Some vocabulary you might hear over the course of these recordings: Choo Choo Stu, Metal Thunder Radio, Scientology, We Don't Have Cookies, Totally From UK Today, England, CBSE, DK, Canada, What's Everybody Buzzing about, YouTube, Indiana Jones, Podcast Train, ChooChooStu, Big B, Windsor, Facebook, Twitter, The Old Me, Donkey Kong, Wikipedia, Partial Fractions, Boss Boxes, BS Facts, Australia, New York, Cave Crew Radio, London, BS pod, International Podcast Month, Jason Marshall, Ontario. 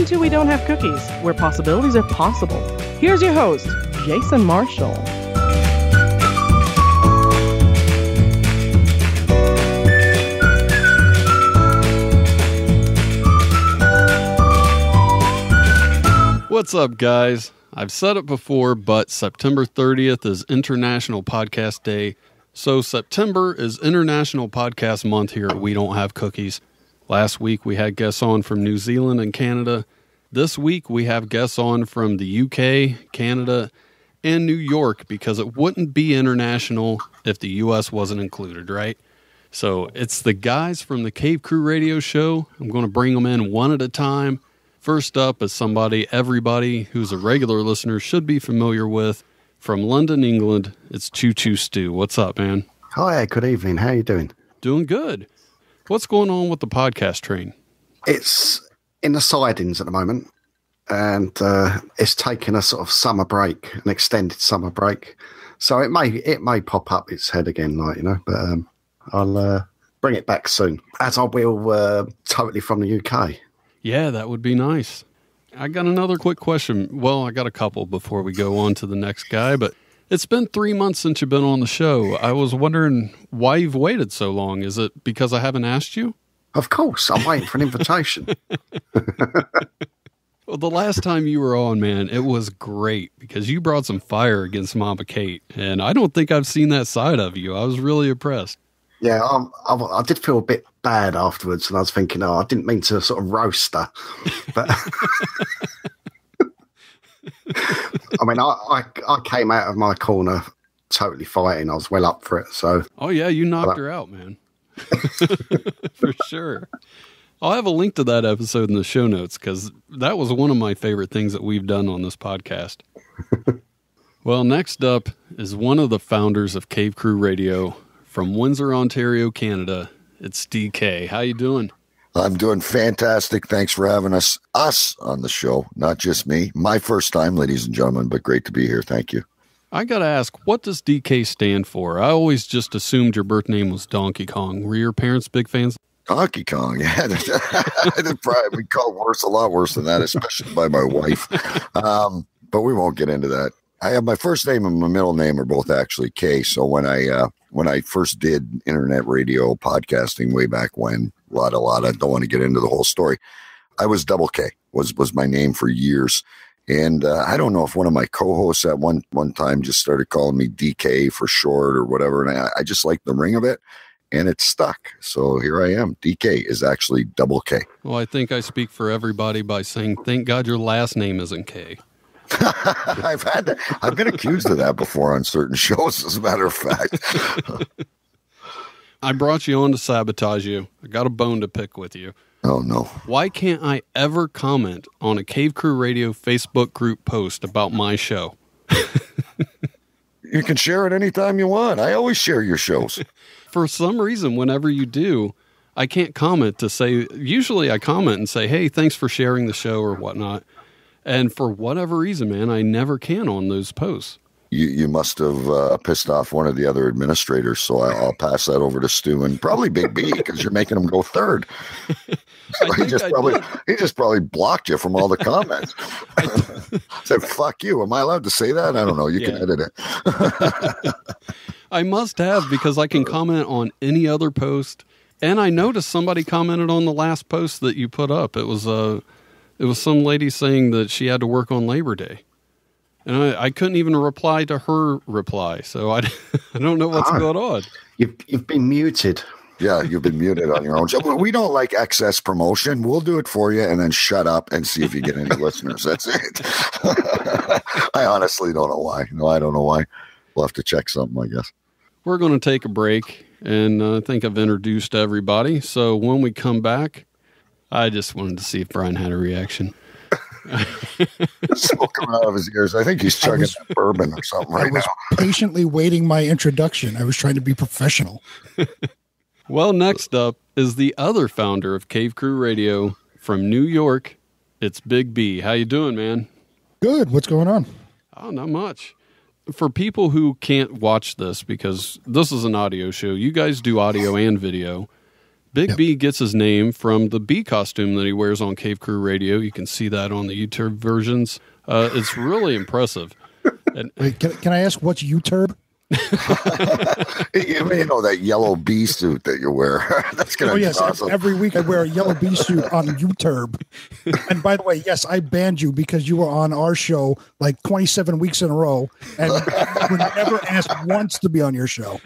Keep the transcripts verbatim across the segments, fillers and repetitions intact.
Welcome to We Don't Have Cookies, where possibilities are possible. Here's your host, Jason Marshall. What's up, guys? I've said it before, but September thirtieth is International Podcast Day. So September is International Podcast Month here at We Don't Have Cookies. Last week, we had guests on from New Zealand and Canada. This week, we have guests on from the U K, Canada, and New York, because it wouldn't be international if the U S wasn't included, right? So it's the guys from the Cave Crew Radio show. I'm going to bring them in one at a time. First up is somebody everybody who's a regular listener should be familiar with. From London, England, it's Choo Choo Stu. What's up, man? Hi, good evening. How are you doing? Doing good. What's going on with the podcast train? It's in the sidings at the moment, and uh, it's taken a sort of summer break, an extended summer break. So it may it may pop up its head again, like you know. But um, I'll uh, bring it back soon, as I will uh, Totally From the U K. Yeah, that would be nice. I got another quick question. Well, I got a couple before we go on to the next guy, but. It's been three months since you've been on the show. I was wondering why you've waited so long. Is it because I haven't asked you? Of course. I'm waiting for an invitation. Well, the last time you were on, man, it was great because you brought some fire against Mama Kate, and I don't think I've seen that side of you. I was really impressed. Yeah, I'm, I, I did feel a bit bad afterwards, and I was thinking, oh, I didn't mean to sort of roast her. But... I mean, I, I I came out of my corner totally fighting. I was well up for it. So, oh yeah, you knocked her out, man, for sure. I'll have a link to that episode in the show notes because that was one of my favorite things that we've done on this podcast. Well, next up is one of the founders of Cave Crew Radio from Windsor, Ontario, Canada. It's D K. How you doing? I'm doing fantastic. Thanks for having us us on the show, not just me. My first time, ladies and gentlemen, but great to be here. Thank you. I got to ask, what does D K stand for? I always just assumed your birth name was Donkey Kong. Were your parents big fans? Donkey Kong, yeah. We call worse, a lot worse than that, especially by my wife. Um, but we won't get into that. I have my first name and my middle name are both actually K. So when I uh, when I first did internet radio podcasting way back when, a lot, a lot, I don't want to get into the whole story. I was double K was was my name for years, and uh, I don't know if one of my co-hosts at one one time just started calling me D K for short or whatever, and I, I just liked the ring of it, and it stuck. So here I am. D K is actually double K. Well, I think I speak for everybody by saying, thank God your last name isn't K. I've had that. I've been accused of that before on certain shows, as a matter of fact. I brought you on to sabotage you. I got a bone to pick with you. Oh, no. Why can't I ever comment on a Cave Crew Radio Facebook group post about my show? You can share it anytime you want. I always share your shows. For some reason, whenever you do, I can't comment to say, usually I comment and say, hey, thanks for sharing the show or whatnot. And for whatever reason, man, I never can on those posts. You you must have uh, pissed off one of the other administrators, so I, I'll pass that over to Stu and probably Big B because you're making him go third. he, just probably, he just probably blocked you from all the comments. I said, fuck you. Am I allowed to say that? I don't know. You yeah. can edit it. I must have because I can comment on any other post. And I noticed somebody commented on the last post that you put up. It was a... Uh, It was some lady saying that she had to work on Labor Day. And I, I couldn't even reply to her reply. So I, I don't know what's ah, going on. You've, you've been muted. Yeah, you've been muted on your own show. We don't like excess promotion. We'll do it for you and then shut up and see if you get any listeners. That's it. I honestly don't know why. No, I don't know why. We'll have to check something, I guess. We're going to take a break. And uh, I think I've introduced everybody. So when we come back, I just wanted to see if Brian had a reaction. Smoke coming out of his ears. I think he's chugging was, bourbon or something right now. I was now. patiently waiting my introduction. I was trying to be professional. Well, next up is the other founder of Cave Crew Radio from New York. It's Big B. How you doing, man? Good. What's going on? Oh, not much. For people who can't watch this, because this is an audio show, you guys do audio and video. Big yep. B gets his name from the bee costume that he wears on Cave Crew Radio. You can see that on the YouTube versions. Uh, it's really impressive. And, Wait, can, can I ask what's U-turb? You know, that yellow bee suit that you wear. That's gonna oh, be yes. awesome. Every week I wear a yellow bee suit on U-turb. And by the way, yes, I banned you because you were on our show like twenty-seven weeks in a row, and I would never ask once to be on your show.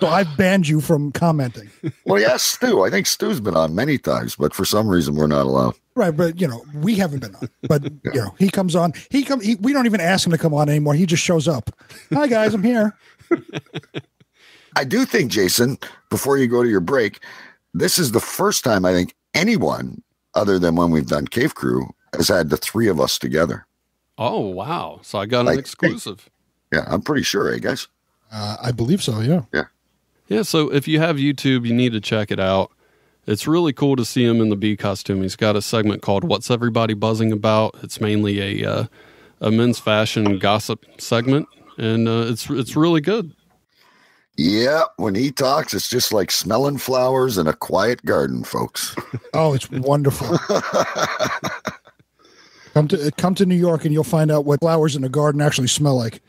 So I banned you from commenting. Well, yes, Stu. I think Stu's been on many times, but for some reason we're not allowed. Right, but you know, we haven't been on. But yeah. you know, he comes on. He come. He, we don't even ask him to come on anymore. He just shows up. Hi guys, I'm here. I do think, Jason, before you go to your break, this is the first time I think anyone other than when we've done Cave Crew has had the three of us together. Oh, wow. So I got like, an exclusive. Hey, yeah, I'm pretty sure, eh, guys? Uh, I believe so, yeah. Yeah. Yeah, so if you have YouTube, you need to check it out. It's really cool to see him in the bee costume. He's got a segment called What's Everybody Buzzing About? It's mainly a, uh, a men's fashion gossip segment. And uh, it's it's really good. Yeah, when he talks, it's just like smelling flowers in a quiet garden, folks. Oh, it's wonderful. come to come to New York, and you'll find out what flowers in a garden actually smell like.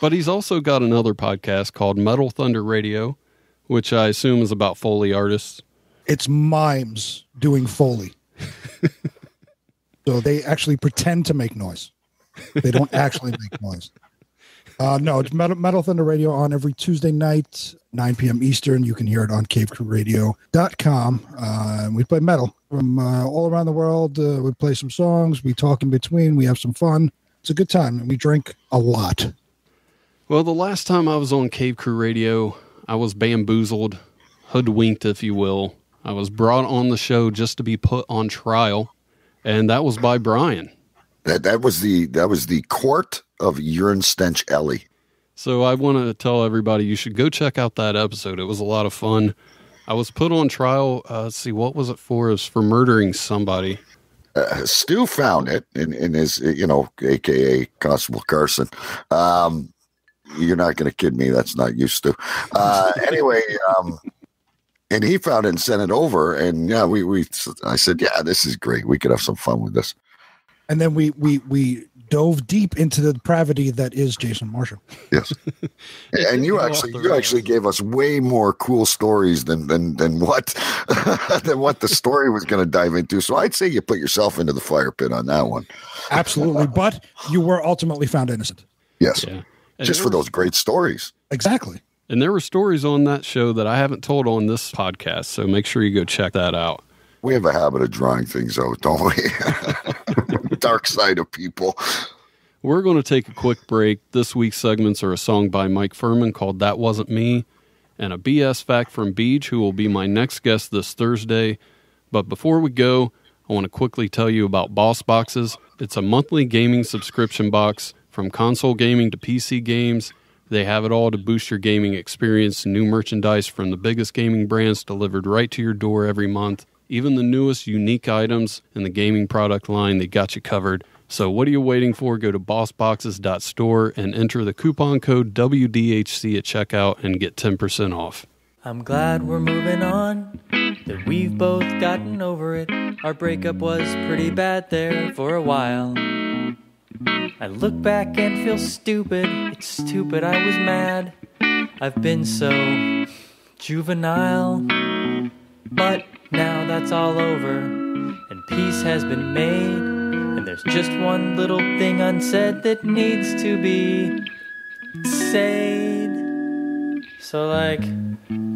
But he's also got another podcast called Metal Thunder Radio, which I assume is about Foley artists. It's mimes doing Foley, so they actually pretend to make noise. They don't actually make noise. Uh, no, it's Metal, Metal Thunder Radio on every Tuesday night, nine p m Eastern. You can hear it on cave crew radio dot com. Uh, and we play metal from uh, all around the world. Uh, we play some songs. We talk in between. We have some fun. It's a good time. And we drink a lot. Well, the last time I was on Cave Crew Radio, I was bamboozled, hoodwinked, if you will. I was brought on the show just to be put on trial. And that was by Brian. That that was the that was the court of Urine Stench Ellie. So I want to tell everybody you should go check out that episode. It was a lot of fun. I was put on trial. Uh, let's see, what was it for? It was for murdering somebody. Uh, Stu found it in, in his, you know, A K A Constable Carson. Um, you're not going to kid me. That's not you, Stu. Uh, anyway. Um, and he found it and sent it over. And yeah, we we I said, yeah, this is great. We could have some fun with this. And then we, we we dove deep into the depravity that is Jason Marshall. Yes, and you actually you actually gave us way more cool stories than than than what than what the story was going to dive into. So I'd say you put yourself into the fire pit on that one. Absolutely, but you were ultimately found innocent. Yes, yeah. Just for was, those great stories. Exactly. And there were stories on that show that I haven't told on this podcast. So make sure you go check that out. We have a habit of drawing things out, don't we? Dark side of people. We're going to take a quick break. This week's segments are a song by Mike Furman called That Wasn't Me and a B S fact from Beej, who will be my next guest this Thursday. But before we go, I want to quickly tell you about Boss Boxes. It's a monthly gaming subscription box. From console gaming to P C games, they have it all to boost your gaming experience. New merchandise from the biggest gaming brands delivered right to your door every month. Even the newest unique items in the gaming product line, they got you covered. So what are you waiting for? Go to boss boxes dot store and enter the coupon code W D H C at checkout and get ten percent off. I'm glad we're moving on, that we've both gotten over it. Our breakup was pretty bad there for a while. I look back and feel stupid. It's stupid I was mad. I've been so juvenile. But now that's all over, and peace has been made, and there's just one little thing unsaid that needs to be said. So like,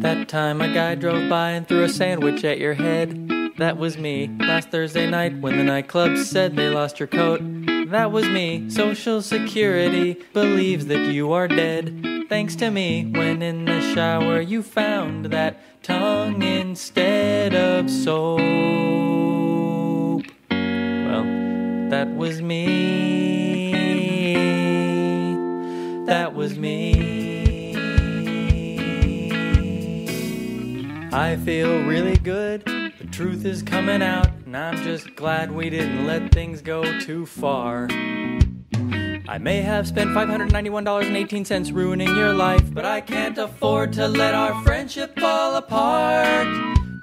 that time a guy drove by and threw a sandwich at your head. That was me, last Thursday night when the nightclub said they lost your coat. That was me, Social Security believes that you are dead. Thanks to me, when in the shower you found that tongue instead of soap. Well, that was me. That was me. I feel really good. The truth is coming out, and I'm just glad we didn't let things go too far. I may have spent five hundred ninety-one dollars and eighteen cents ruining your life, but I can't afford to let our friendship fall apart.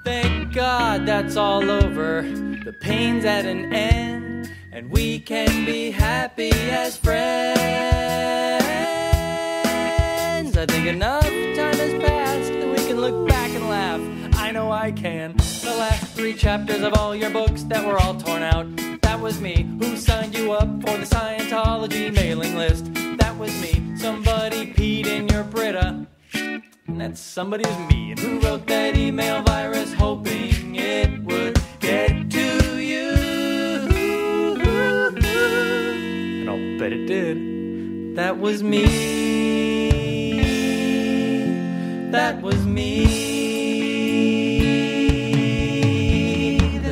Thank God that's all over. The pain's at an end, and we can be happy as friends. I think enough time has passed that we can look back and laugh. I know I can. The last three chapters of all your books that were all torn out. That was me who signed you up for the Scientology mailing list. That was me. Somebody peed in your Brita. And that somebody was me. And who wrote that email virus hoping it would get to you? And I'll bet it did. That was me. That was me.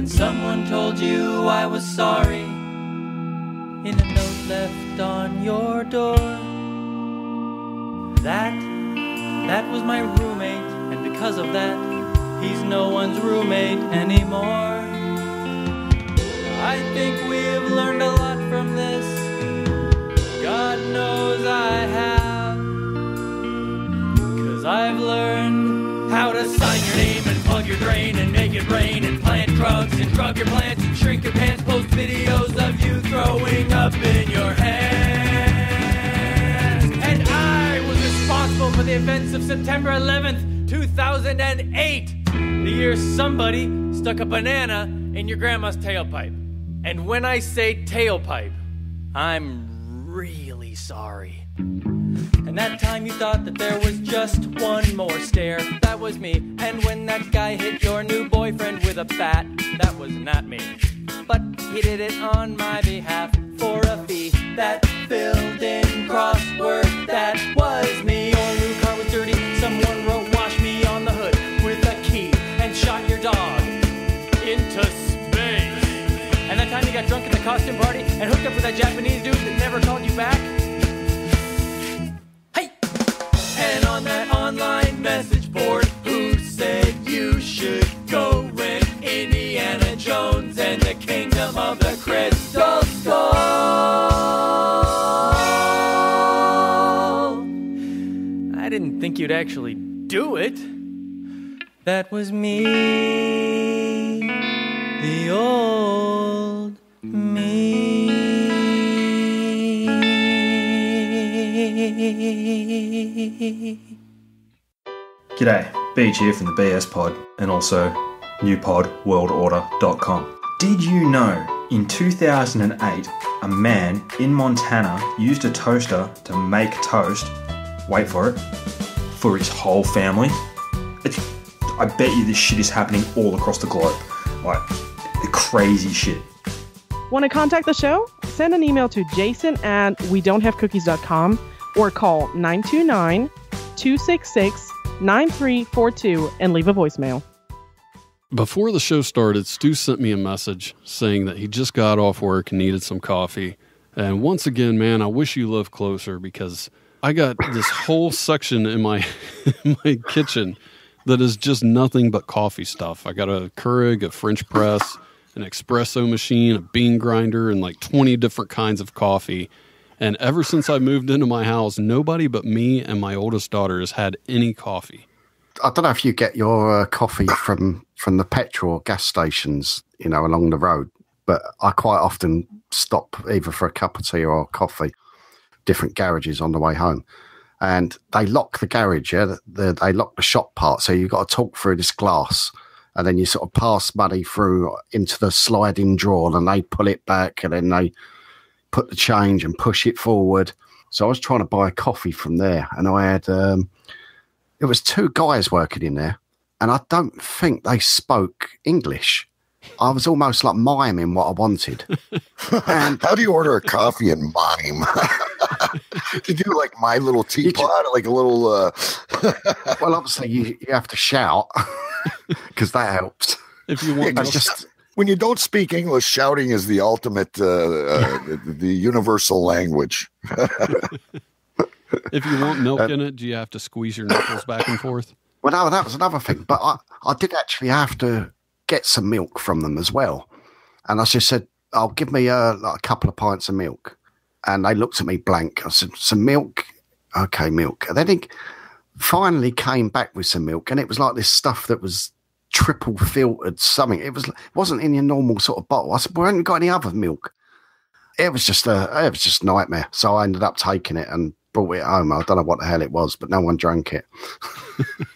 Someone told you I was sorry in a note left on your door. That, that was my roommate, and because of that, he's no one's roommate anymore. I think we've learned a lot from this. God knows I have. 'Cause I've learned how to sign your name and plug your drain and make it rain and plant drugs and drug your plants and shrink your pants, post videos of you throwing up in your hands. And I was responsible for the events of September eleventh, two thousand eight, the year somebody stuck a banana in your grandma's tailpipe. And when I say tailpipe, I'm really sorry. And that time you thought that there was just one more stare. That was me. And when that guy hit your new boyfriend with a bat, that was not me. But he did it on my behalf for a fee. That filled in crossword, that was me. Your new car was dirty. Someone wrote wash me on the hood with a key and shot your dog into space. And that time you got drunk at the costume party and hooked up with that Japanese dude that never called you back. And on that online message board, who said you should go rent Indiana Jones and the Kingdom of the Crystal Skull? I didn't think you'd actually do it. That was me, the old me. G'day, Beej here from the B S pod and also new pod world order dot com. Did you know in two thousand eight a man in Montana used a toaster to make toast, wait for it, for his whole family? It's, I bet you this shit is happening all across the globe. Like, the crazy shit. Want to contact the show? Send an email to jason at we don't have cookies dot com or call nine two nine, two six six, nine three four two and leave a voicemail. Before the show started, Stu sent me a message saying that he just got off work and needed some coffee. And once again, man, I wish you lived closer because I got this whole section in my, in my kitchen that is just nothing but coffee stuff. I got a Keurig, a French press, an espresso machine, a bean grinder, and like twenty different kinds of coffee. And ever since I moved into my house, nobody but me and my oldest daughter has had any coffee. I don't know if you get your uh, coffee from, from the petrol or gas stations, you know, along the road, but I quite often stop either for a cup of tea or coffee, different garages on the way home. And they lock the garage, yeah? They, they lock the shop part, so you've got to talk through this glass. And then you sort of pass money through into the sliding drawer and they pull it back and then they put the change and push it forward. So I was trying to buy a coffee from there and I had, um, it was two guys working in there and I don't think they spoke English. I was almost like miming what I wanted. And how do you order a coffee and mime? Did you like my little teapot, like a little, uh... Well, obviously you, you have to shout. Because that helps. If you want, yeah, just, when you don't speak English, shouting is the ultimate, uh, uh, the, the universal language. If you want milk um, in it, do you have to squeeze your knuckles back and forth? Well, no, that was another thing. But I, I did actually have to get some milk from them as well. And I just said, "I'll oh, give me a, like, a couple of pints of milk." and they looked at me blank. I said, some milk? Okay, milk. And then he finally came back with some milk, and it was like this stuff that was triple filtered something. It was, wasn't in your normal sort of bottle. I said, well, we haven't got any other milk. It was just a, it was just a nightmare. So I ended up taking it and brought it home. I don't know what the hell it was, but no one drank it.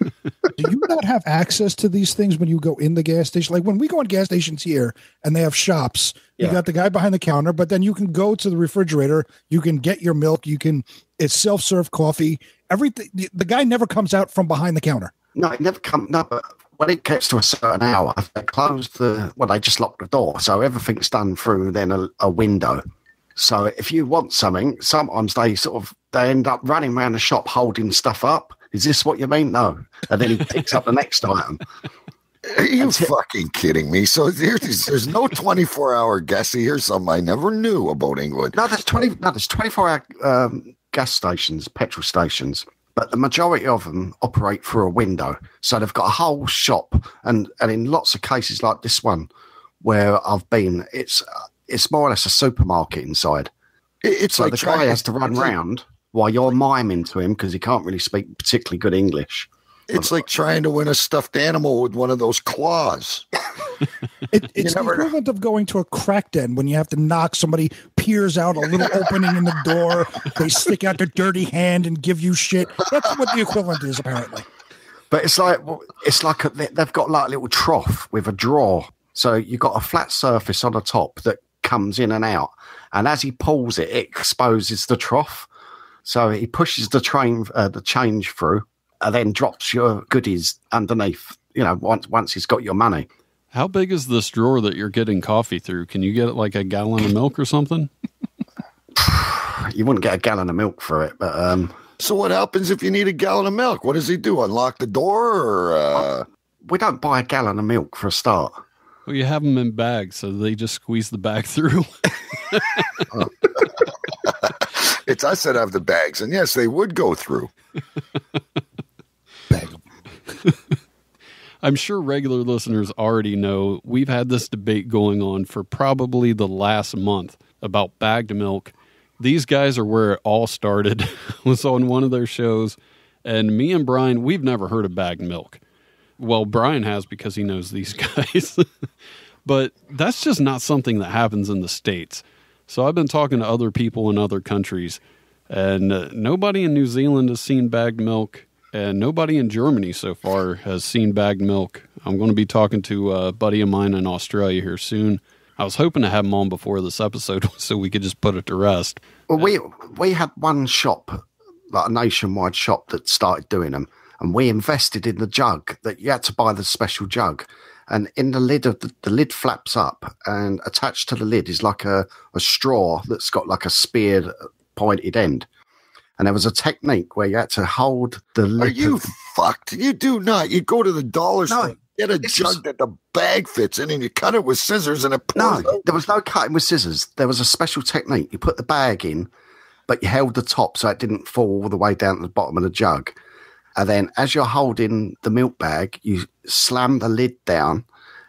Do you not have access to these things when you go in the gas station? Like when we go in gas stations here and they have shops, yeah. You got the guy behind the counter, but then you can go to the refrigerator. You can get your milk. You can, it's self-serve coffee. Everything. The, the guy never comes out from behind the counter. No, it never comes. No, but when it gets to a certain hour, they closed the, well, they just locked the door. So everything's done through then a, a window. So if you want something, sometimes they sort of, they end up running around the shop holding stuff up. Is this what you mean? No. And then he picks up the next item. Are you That's fucking it. kidding me? So there's, there's no twenty-four hour guessy. Here's something I never knew about England. No, there's twenty-four hour um, gas stations, petrol stations, but the majority of them operate through a window. So they've got a whole shop. And, and in lots of cases like this one where I've been, it's it's more or less a supermarket inside. It, it's so like the China, guy has to run round. While you're miming to him because he can't really speak particularly good English. It's like trying to win a stuffed animal with one of those claws. it, it's the equivalent know. of going to a crack den when you have to knock. Somebody peers out a little opening in the door. They stick out their dirty hand and give you shit. That's what the equivalent is, apparently. But it's like it's like a, they've got like a little trough with a drawer. So you've got a flat surface on the top that comes in and out. And as he pulls it, it exposes the trough. So he pushes the train, uh, the change through, and then drops your goodies underneath. You know, once once he's got your money. How big is this drawer that you're getting coffee through? Can you get it like a gallon of milk or something? You wouldn't get a gallon of milk for it, but um. So what happens if you need a gallon of milk? What does he do? Unlock the door? Or, uh... We don't buy a gallon of milk for a start. Well, you have them in bags, so they just squeeze the bag through. Oh. It's us that have the bags, and yes, they would go through. Bag 'em. I'm sure regular listeners already know we've had this debate going on for probably the last month about bagged milk. These guys are where it all started. I was on one of their shows, and me and Brian, we've never heard of bagged milk. Well, Brian has because he knows these guys. But that's just not something that happens in the States. So I've been talking to other people in other countries, and uh, nobody in New Zealand has seen bagged milk, and nobody in Germany so far has seen bagged milk. I'm going to be talking to a buddy of mine in Australia here soon. I was hoping to have him on before this episode so we could just put it to rest. Well, we, we had one shop, like a nationwide shop, that started doing them, and we invested in the jug that you had to buy the special jug. And in the lid of the, the lid flaps up, and attached to the lid is like a, a straw that's got like a speared pointed end. And there was a technique where you had to hold the lid. Are you the, fucked? You do not. You go to the dollar no, store, get a jug was, that the bag fits in, and you cut it with scissors and it pours No, out. There was no cutting with scissors. There was a special technique. You put the bag in, but you held the top so it didn't fall all the way down to the bottom of the jug. And then as you're holding the milk bag, you slam the lid down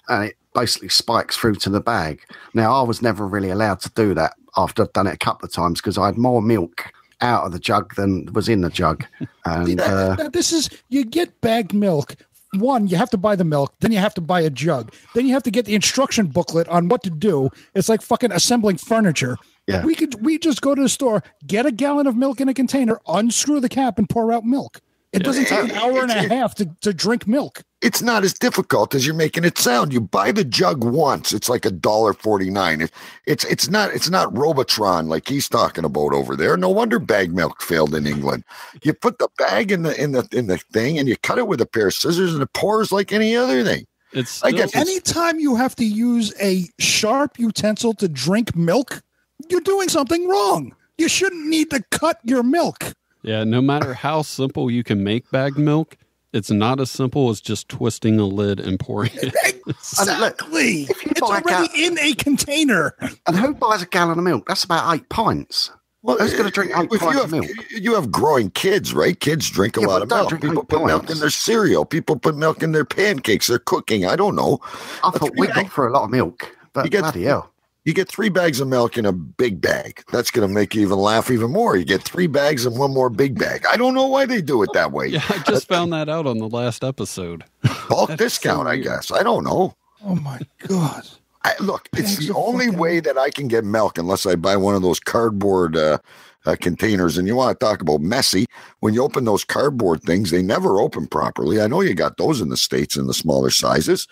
and it basically spikes through to the bag. Now, I was never really allowed to do that after I'd done it a couple of times because I had more milk out of the jug than was in the jug. And uh, this is, you get bagged milk. One, you have to buy the milk. Then you have to buy a jug. Then you have to get the instruction booklet on what to do. It's like fucking assembling furniture. Yeah. We could, we just go to the store, get a gallon of milk in a container, unscrew the cap and pour out milk. It doesn't take an hour and a half to, to drink milk. It's not as difficult as you're making it sound. You buy the jug once. It's like a dollar forty-nine. It, it's it's not it's not Robotron like he's talking about over there. No wonder bag milk failed in England. You put the bag in the in the in the thing and you cut it with a pair of scissors and it pours like any other thing. It's I guess anytime you have to use a sharp utensil to drink milk, you're doing something wrong. You shouldn't need to cut your milk. Yeah, no matter how simple you can make bagged milk, it's not as simple as just twisting a lid and pouring it. Exactly. It's already in a container. And who buys a gallon of milk? That's about eight pints. Well, who's going to drink eight pints of milk? You have growing kids, right? Kids drink a lot of milk. People put milk in their cereal. People put milk in their pancakes. They're cooking. I don't know. I thought we got for a lot of milk, but bloody hell. You get three bags of milk in a big bag. That's going to make you even laugh even more. You get three bags and one more big bag. I don't know why they do it that way. Yeah, I just found that out on the last episode. Bulk discount, so I guess. I don't know. Oh, my God. I, look, it's Bags the only fucking... way that I can get milk unless I buy one of those cardboard uh, uh, containers. And you want to talk about messy. When you open those cardboard things, they never open properly. I know you got those in the States in the smaller sizes.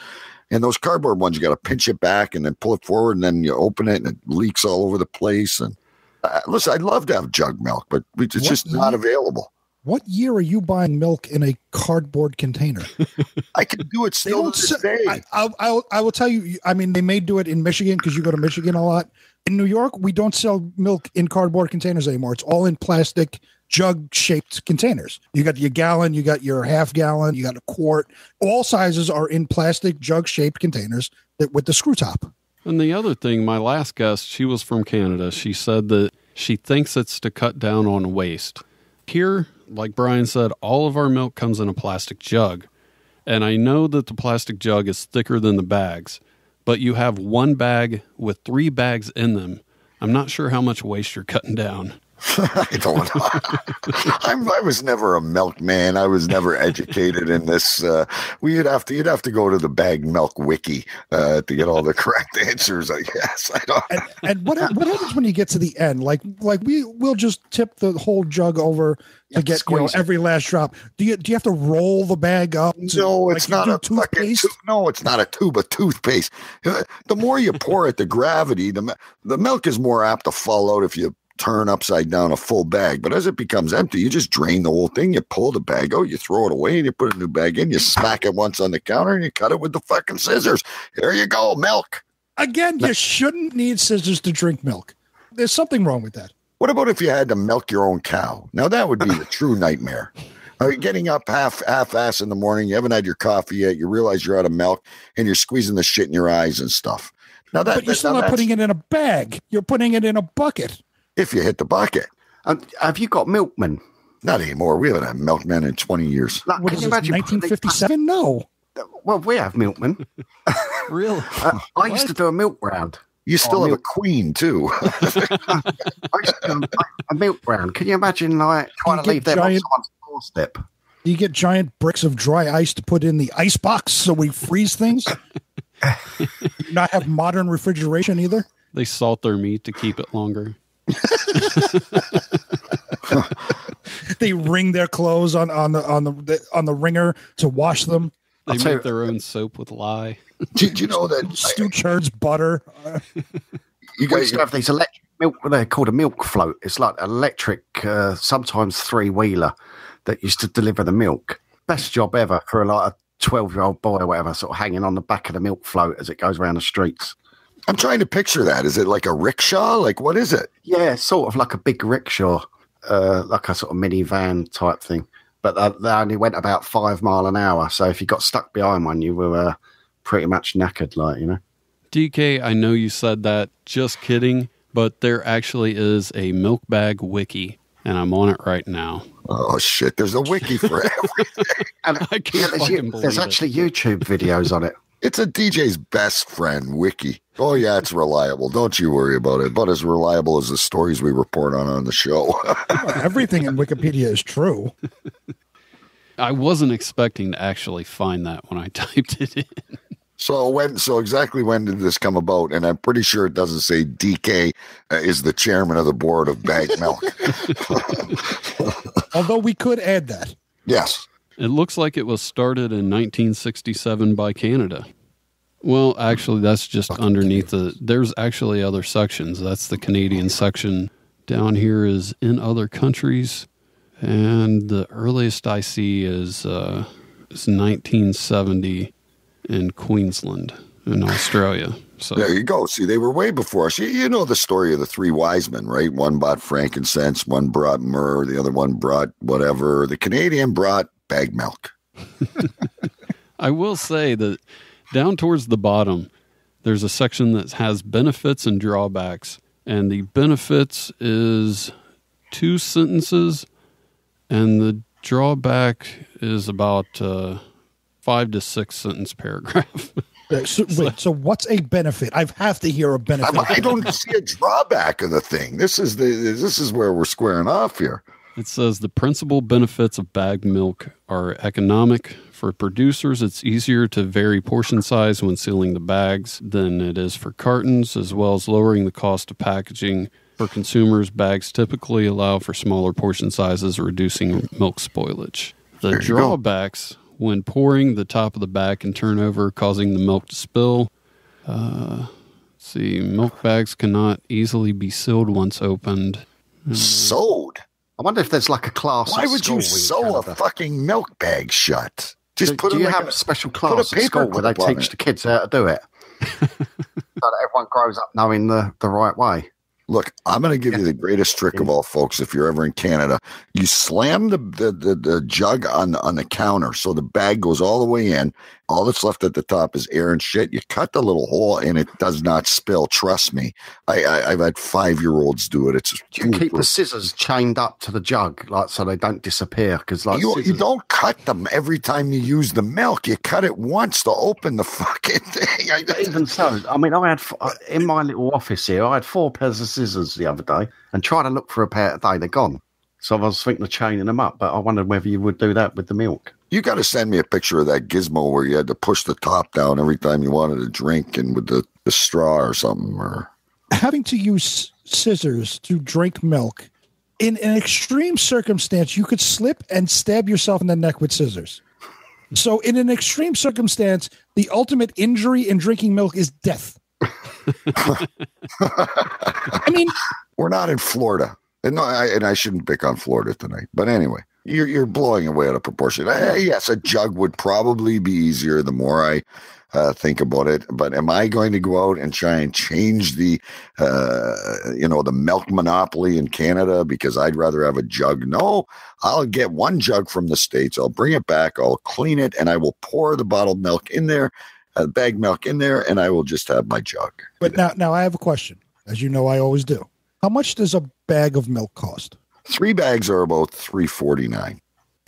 And those cardboard ones, you got to pinch it back and then pull it forward, and then you open it, and it leaks all over the place. And uh, listen, I'd love to have jug milk, but it's what just year, not available. What year are you buying milk in a cardboard container? I can do it still today. I, I, I, I will tell you. I mean, they may do it in Michigan because you go to Michigan a lot. In New York, we don't sell milk in cardboard containers anymore. It's all in plastic jug-shaped containers. You got your gallon, you got your half gallon, you got a quart. All sizes are in plastic jug-shaped containers that with the screw top. And the other thing, my last guest, she was from Canada. She said that she thinks it's to cut down on waste. Here, like Brian said, all of our milk comes in a plastic jug. And I know that the plastic jug is thicker than the bags, but you have one bag with three bags in them. I'm not sure how much waste you're cutting down. I don't know. I'm, I was never a milkman. I was never educated in this. Uh, we'd have to, you'd have to go to the bag milk wiki uh, to get all the correct answers, I guess. I don't. And, and what, what happens when you get to the end? Like, like we will just tip the whole jug over to get you know, every last drop. Do you do you have to roll the bag up? To, no, it's like, not a toothpaste. Fucking, no, it's not a tube of toothpaste. The more you pour it, the gravity, the the milk is more apt to fall out if you turn upside down a full bag. But as it becomes empty, you just drain the whole thing. You pull the bag out, you throw it away, and you put a new bag in. You smack it once on the counter, and you cut it with the fucking scissors. There you go, milk. Again, you shouldn't need scissors to drink milk. There's something wrong with that. What about if you had to milk your own cow? Now, that would be the true nightmare. Are you getting up half half ass in the morning? You haven't had your coffee yet. You realize you're out of milk, and you're squeezing the shit in your eyes and stuff. Now that, but you're still not putting it in a bag. You're putting it in a bucket. If you hit the bucket. Um, have you got milkmen? Not anymore. We haven't had milkmen in twenty years. Like, what is this, nineteen fifty-seven? No. Well, we have milkmen. Really? Uh, I used to do a milk round. You still oh, have milk. A queen, too. I used to do a milk round. Can you imagine like, trying you to leave them on someone's doorstep? You get giant bricks of dry ice to put in the ice box so we freeze things? Do you not have modern refrigeration either? They salt their meat to keep it longer. They wring their clothes on on the on the on the wringer to wash them. They make their own soap with lye. Did you know that Stu churns butter? You guys have these electric milk. They're called a milk float. It's like electric, uh, sometimes three wheeler that used to deliver the milk. Best job ever for like a twelve year old boy or whatever, sort of hanging on the back of the milk float as it goes around the streets. I'm trying to picture that. Is it like a rickshaw? Like, what is it? Yeah, sort of like a big rickshaw, uh, like a sort of minivan type thing. But uh, they only went about five mile an hour. So if you got stuck behind one, you were uh, pretty much knackered, like, you know. D K, I know you said that. Just kidding. But there actually is a milk bag wiki, and I'm on it right now. Oh, shit. There's a wiki for everything. And I can't yeah, fucking believe There's it. actually YouTube videos on it. It's a D J's best friend wiki. Oh, yeah, it's reliable. Don't you worry about it. But as reliable as the stories we report on on the show. Everything in Wikipedia is true. I wasn't expecting to actually find that when I typed it in. So when, so exactly when did this come about? And I'm pretty sure it doesn't say D K uh, is the chairman of the board of Bag Milk. Although we could add that. Yes. It looks like it was started in nineteen sixty-seven by Canada. Well, actually, that's just underneath the... There's actually other sections. That's the Canadian section. Down here is in other countries. And the earliest I see is, uh, is nineteen seventy in Queensland, in Australia. So there you go. See, they were way before us. You, you know the story of the three wise men, right? One bought frankincense, one brought myrrh, the other one brought whatever. The Canadian brought bag milk. I will say that down towards the bottom, there's a section that has benefits and drawbacks. And the benefits is two sentences, and the drawback is about uh, five to six sentence paragraph. So, wait, so what's a benefit? I have to hear a benefit. I, I don't see a drawback of the thing. This is the this is where we're squaring off here. It says the principal benefits of bagged milk are economic. For producers, it's easier to vary portion size when sealing the bags than it is for cartons, as well as lowering the cost of packaging. For consumers, bags typically allow for smaller portion sizes, reducing milk spoilage. The drawbacks... when pouring, the top of the bag can turn over, causing the milk to spill. Uh, let's see, milk bags cannot easily be sealed once opened. Mm. Sold? I wonder if there's like a class. Why would you sew a fucking milk bag shut? Just do, put do in you like have a special class at school where they teach it. the kids how to do it, so that everyone grows up knowing the the right way. Look, I'm going to give you the greatest trick of all, folks. If you're ever in Canada, you slam the the, the, the jug on the, on the counter so the bag goes all the way in. All that's left at the top is air and shit. You cut the little hole and it does not spill. Trust me. I, I, I've had five-year-olds do it. It's you keep the scissors chained up to the jug like so they don't disappear. Because like you, you don't cut them every time you use the milk. You cut it once to open the fucking thing. I, Even so, I mean, I had in my little office here, I had four pairs of scissors the other day and tried to look for a pair today. They're gone. So I was thinking of chaining them up, but I wondered whether you would do that with the milk. You got to send me a picture of that gizmo where you had to push the top down every time you wanted to drink and with the, the straw or something. Or having to use scissors to drink milk. In an extreme circumstance, you could slip and stab yourself in the neck with scissors. So in an extreme circumstance, the ultimate injury in drinking milk is death. I mean, we're not in Florida. And, no, I, and I shouldn't pick on Florida tonight. But anyway, you're, you're blowing away out of proportion. I, yes, a jug would probably be easier the more I uh, think about it. But am I going to go out and try and change the, uh, you know, the milk monopoly in Canada because I'd rather have a jug? No, I'll get one jug from the States. I'll bring it back. I'll clean it, and I will pour the bottled milk in there, uh, bag milk in there, and I will just have my jug. But now, now I have a question. As you know, I always do. How much does a bag of milk cost? Three bags are about three forty nine.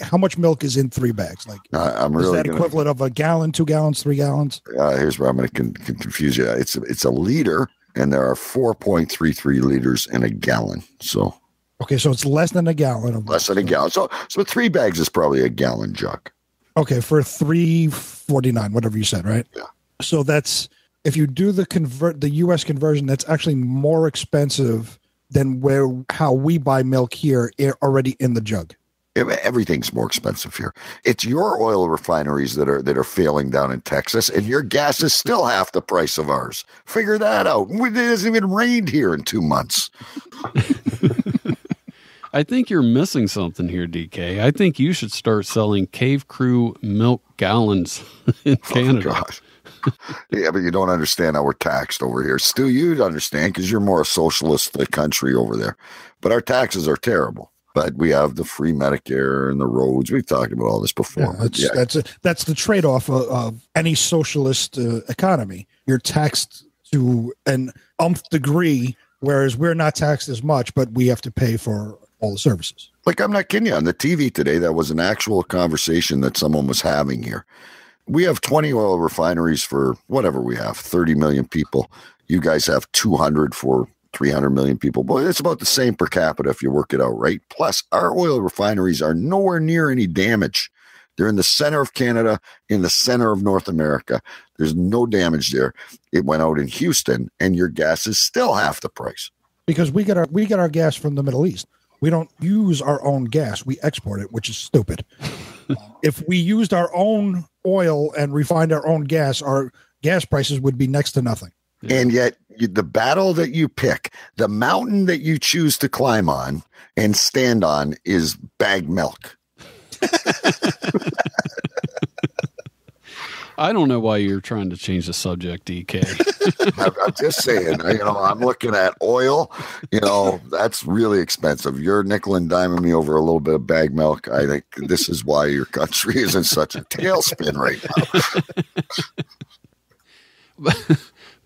How much milk is in three bags? Like, uh, I'm really is that gonna, equivalent of a gallon, two gallons, three gallons? Uh, here's where I'm going to con con confuse you. It's a, it's a liter, and there are four point three three liters in a gallon. So okay, so it's less than a gallon of milk. Less than a gallon. So so three bags is probably a gallon jug. Okay, for three forty nine, whatever you said, right? Yeah. So that's if you do the convert the U S conversion, that's actually more expensive than where how we buy milk here already in the jug. Everything's more expensive here. It's your oil refineries that are that are failing down in Texas, and your gas is still half the price of ours. Figure that out. It hasn't even rained here in two months. I think you're missing something here, D K. I think you should start selling Cave Crew milk gallons in Canada. Oh, gosh. Yeah, but you don't understand how we're taxed over here. Stu, you'd understand because you're more a socialist country over there. But our taxes are terrible. But we have the free Medicare and the roads. We've talked about all this before. Yeah, that's, yeah. that's, a, that's the trade-off of, of any socialist uh, economy. You're taxed to an umph degree, whereas we're not taxed as much, but we have to pay for all the services. Like, I'm not kidding you. On the T V today, that was an actual conversation that someone was having here. We have twenty oil refineries for whatever we have, thirty million people. You guys have two hundred for three hundred million people. Boy, it's about the same per capita if you work it out, right? Plus, our oil refineries are nowhere near any damage. They're in the center of Canada, in the center of North America. There's no damage there. It went out in Houston, and your gas is still half the price. Because we get our, we get our gas from the Middle East. We don't use our own gas. We export it, which is stupid. If we used our own oil and refined our own gas, our gas prices would be next to nothing. Yeah. And yet the battle that you pick, the mountain that you choose to climb on and stand on is bagged milk. I don't know why you're trying to change the subject, D K. I'm just saying, you know, I'm looking at oil. You know, that's really expensive. You're nickel and diming me over a little bit of bag milk. I think this is why your country is in such a tailspin right now.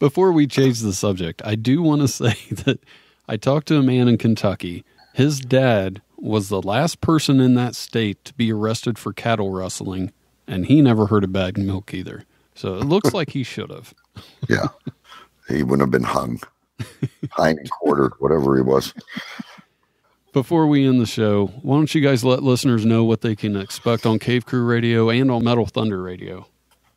Before we change the subject, I do want to say that I talked to a man in Kentucky. His dad was the last person in that state to be arrested for cattle rustling. And he never heard of bagged milk either. So it looks like he should have. Yeah. He wouldn't have been hung, high and quartered, whatever he was. Before we end the show, why don't you guys let listeners know what they can expect on Cave Crew Radio and on Metal Thunder Radio?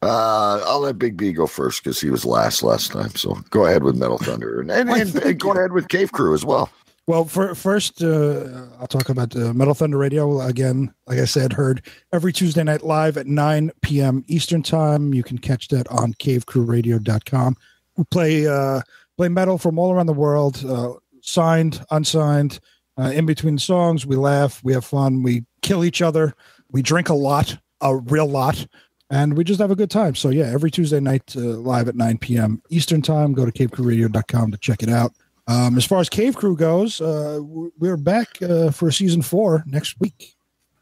Uh, I'll let Big B go first because he was last last time. So go ahead with Metal Thunder and, and, and, and go ahead with Cave Crew as well. Well, for, first, uh, I'll talk about uh, Metal Thunder Radio. Again, like I said, heard every Tuesday night live at nine p.m. Eastern Time. You can catch that on cave crew radio dot com. We play, uh, play metal from all around the world, uh, signed, unsigned. Uh, in between songs, we laugh, we have fun, we kill each other, we drink a lot, a real lot, and we just have a good time. So, yeah, every Tuesday night uh, live at nine p.m. Eastern Time. Go to cave crew radio dot com to check it out. Um, as far as Cave Crew goes, uh, we're back uh, for season four next week,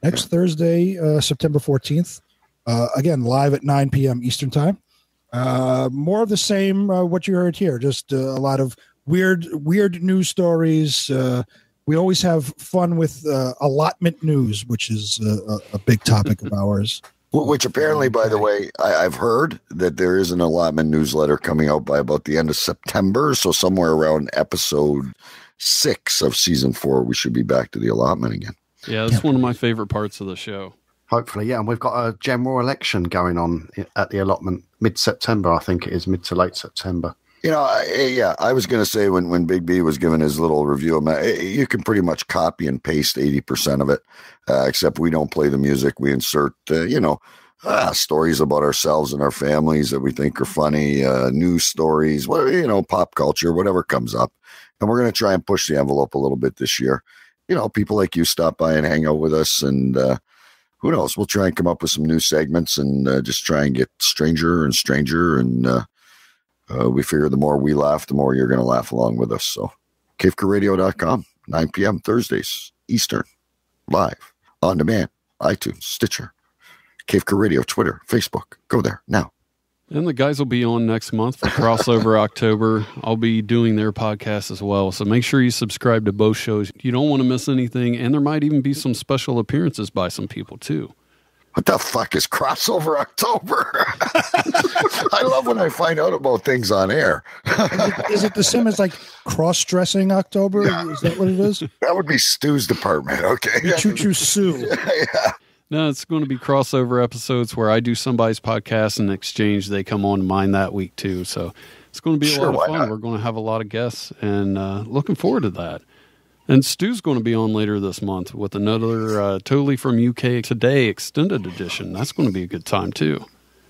next Thursday, uh, September fourteenth. Uh, again, live at nine p.m. Eastern Time. Uh, more of the same, uh, what you heard here, just uh, a lot of weird, weird news stories. Uh, we always have fun with uh, allotment news, which is uh, a big topic of ours. Which apparently, by the way, I, I've heard that there is an allotment newsletter coming out by about the end of September. So somewhere around episode six of season four, we should be back to the allotment again. Yeah, that's yeah. one of my favorite parts of the show. Hopefully, yeah. And we've got a general election going on at the allotment mid-September. I think it is mid to late September. You know, I, yeah, I was going to say when, when Big B was giving his little review, you can pretty much copy and paste eighty percent of it, uh, except we don't play the music. We insert, uh, you know, uh, stories about ourselves and our families that we think are funny, uh, news stories, well, you know, pop culture, whatever comes up. And we're going to try and push the envelope a little bit this year. You know, people like you stop by and hang out with us, and uh, who knows, we'll try and come up with some new segments and uh, just try and get stranger and stranger and, uh, Uh, we figure the more we laugh, the more you're going to laugh along with us. So cave crew radio dot com, nine p.m. Thursdays, Eastern, live, on demand, iTunes, Stitcher, Cave Crew Radio, Twitter, Facebook. Go there now. And the guys will be on next month for Crossover October. I'll be doing their podcast as well. So make sure you subscribe to both shows. You don't want to miss anything. And there might even be some special appearances by some people too. What the fuck is Crossover October? I love when I find out about things on air. Is it the same as like cross-dressing October? Yeah. Is that what it is? That would be Stu's department. Okay. Choo Choo Stu. Yeah, yeah. No, it's going to be crossover episodes where I do somebody's podcast and in exchange they come on mine that week too. So it's going to be a sure, lot of fun. Not? We're going to have a lot of guests and uh, looking forward to that. And Stu's going to be on later this month with another uh, Totally From U K Today extended edition. That's going to be a good time, too.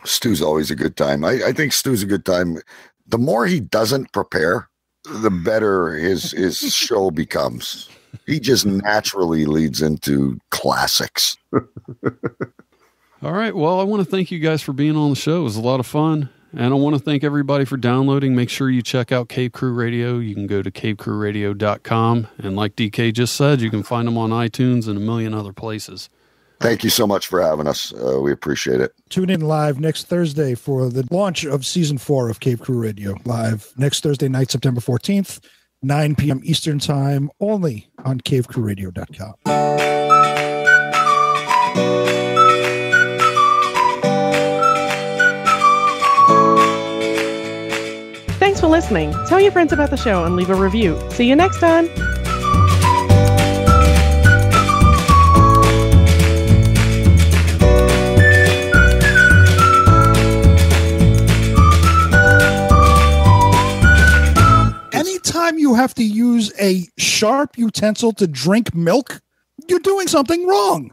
Stu's always a good time. I, I think Stu's a good time. The more he doesn't prepare, the better his, his show becomes. He just naturally leads into classics. All right. Well, I want to thank you guys for being on the show. It was a lot of fun. And I want to thank everybody for downloading. Make sure you check out Cave Crew Radio. You can go to cave crew radio dot com. And like D K just said, you can find them on iTunes and a million other places. Thank you so much for having us. Uh, we appreciate it. Tune in live next Thursday for the launch of season four of Cave Crew Radio. Live next Thursday night, September fourteenth, nine p.m. Eastern Time, only on cave crew radio dot com. Thanks for listening. Tell your friends about the show and leave a review. See you next time. Anytime you have to use a sharp utensil to drink milk, you're doing something wrong.